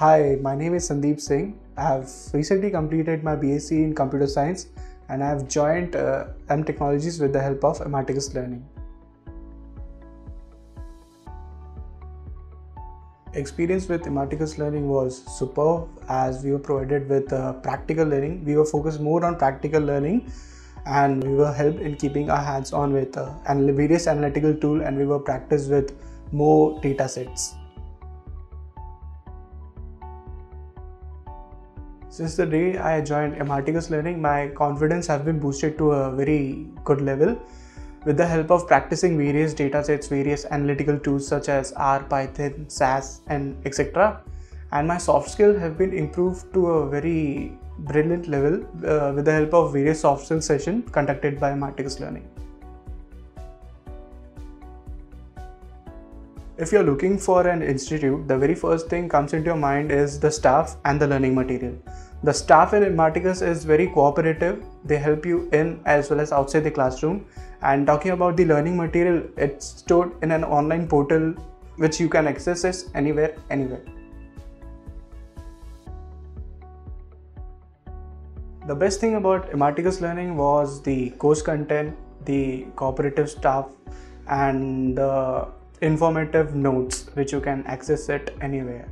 Hi, my name is Sandeep Singh. I have recently completed my BSc in Computer Science and I have joined M Technologies with the help of Imarticus Learning. Experience with Imarticus Learning was superb as we were provided with practical learning. We were focused more on practical learning and we were helped in keeping our hands on with various analytical tools, and we were practiced with more data sets. Since the day I joined Imarticus Learning, my confidence has been boosted to a very good level. With the help of practicing various datasets, various analytical tools such as R, Python, SAS, and etc. And my soft skills have been improved to a very brilliant level with the help of various soft skills sessions conducted by Imarticus Learning. If you're looking for an institute, the very first thing comes into your mind is the staff and the learning material. The staff in Imarticus is very cooperative. They help you in as well as outside the classroom. And talking about the learning material, it's stored in an online portal which you can access it anywhere. The best thing about Imarticus Learning was the course content, the cooperative staff, and the informative notes which you can access it anywhere.